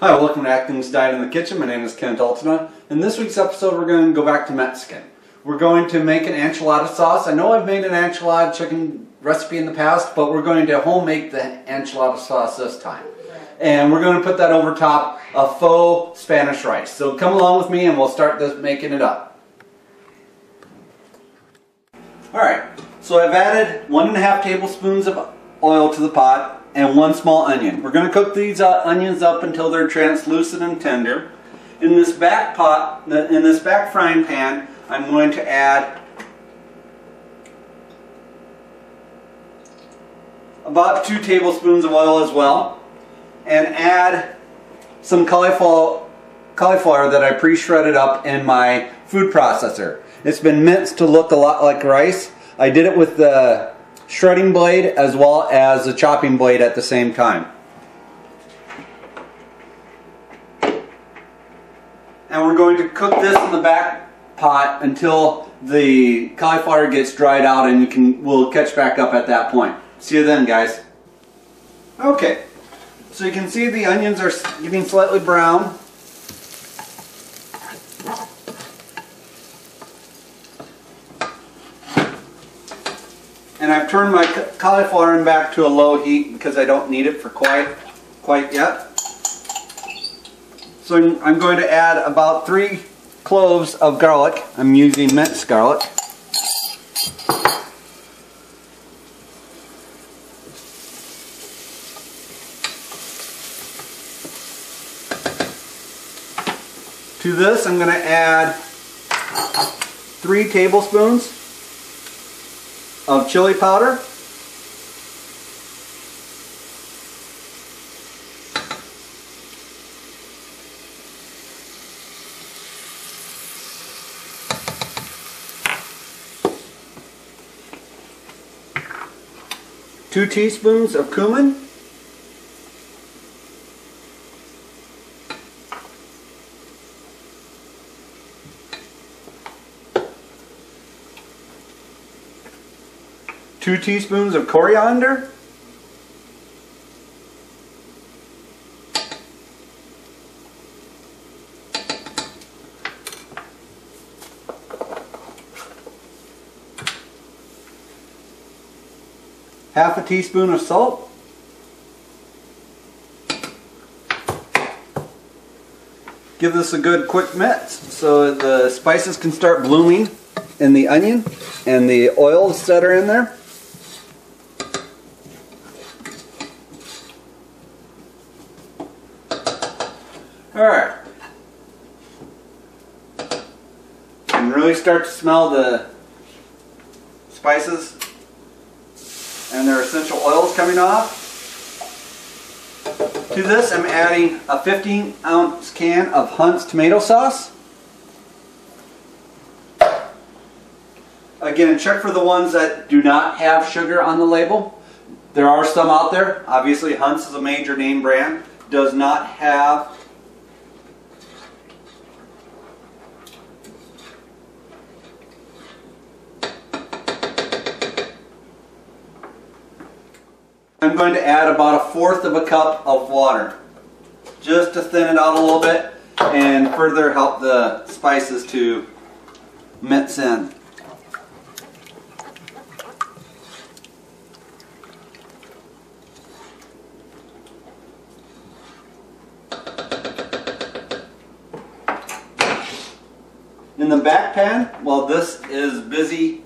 Hi, welcome to Atkins Diet in the Kitchen. My name is Kent Altena. In this week's episode, we're going to go back to Mexican. We're going to make an enchilada sauce. I know I've made an enchilada chicken recipe in the past, but we're going to homemade the enchilada sauce this time. And we're going to put that over top of faux Spanish rice. So come along with me and we'll start this making it up. Alright, so I've added 1.5 tablespoons of oil to the pot and 1 small onion. We're going to cook these onions up until they're translucent and tender. In this back pot, in this back frying pan, I'm going to add about 2 tablespoons of oil as well, and add some cauliflower that I pre-shredded up in my food processor. It's been minced to look a lot like rice. I did it with the shredding blade as well as the chopping blade at the same time. And we're going to cook this in the back pot until the cauliflower gets dried out, and we'll catch back up at that point. See you then, guys. Okay, so you can see the onions are getting slightly brown. And I've turned my cauliflower in back to a low heat because I don't need it for quite yet. So I'm going to add about 3 cloves of garlic. I'm using minced garlic. To this I'm going to add 3 tablespoons of chili powder, two teaspoons of cumin, two teaspoons of coriander, half a teaspoon of salt, give this a good quick mix so the spices can start blooming in the onion and the oils that are in there. Alright, you can really start to smell the spices and their essential oils coming off. To this I'm adding a 15-ounce can of Hunt's tomato sauce. Again, check for the ones that do not have sugar on the label. There are some out there. Obviously Hunt's is a major name brand. Does not have I'm going to add about 1/4 cup of water just to thin it out a little bit and further help the spices to mix in. In the back pan, while this is busy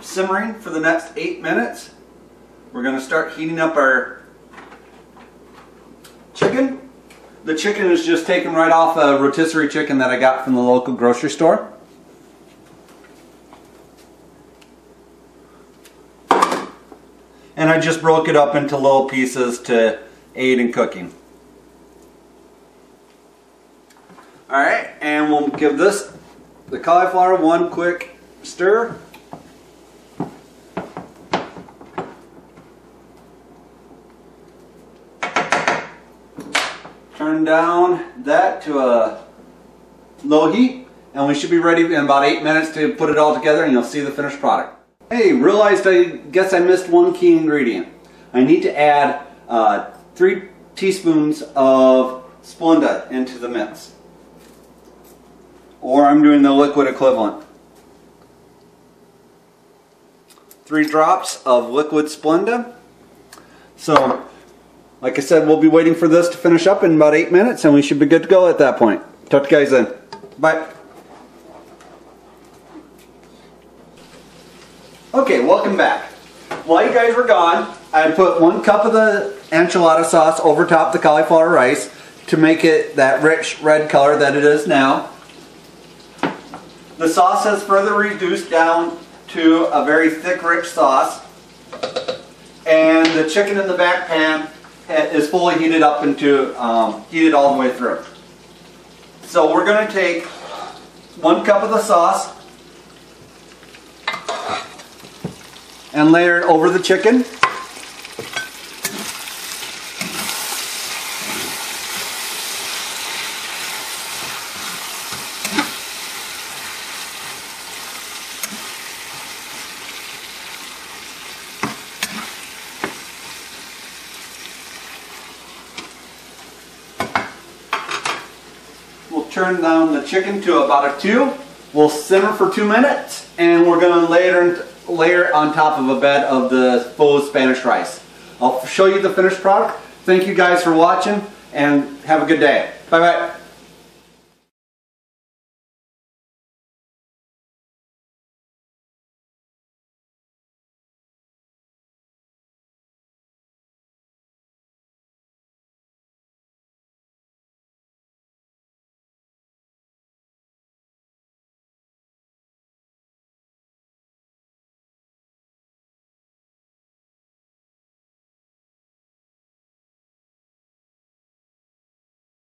simmering for the next 8 minutes, we're going to start heating up our chicken. The chicken is just taken right off a rotisserie chicken that I got from the local grocery store. And I just broke it up into little pieces to aid in cooking. Alright, and we'll give this, the cauliflower, one quick stir. Turn down that to a low heat, and we should be ready in about 8 minutes to put it all together, and you'll see the finished product. Hey, realized I missed one key ingredient. I need to add 3 teaspoons of Splenda into the mix. Or I'm doing the liquid equivalent. 3 drops of liquid Splenda. So, like I said, we'll be waiting for this to finish up in about 8 minutes, and we should be good to go at that point. Talk to you guys then. Bye. Okay, welcome back. While you guys were gone, I put 1 cup of the enchilada sauce over top the cauliflower rice to make it that rich red color that it is now. The sauce has further reduced down to a very thick, rich sauce. And the chicken in the back pan is fully heated up into, heated all the way through. So we're going to take 1 cup of the sauce and layer it over the chicken. We'll turn down the chicken to about a 2. We'll simmer for 2 minutes, and we're going to layer on top of a bed of the faux Spanish rice. I'll show you the finished product. Thank you guys for watching, and have a good day. Bye bye.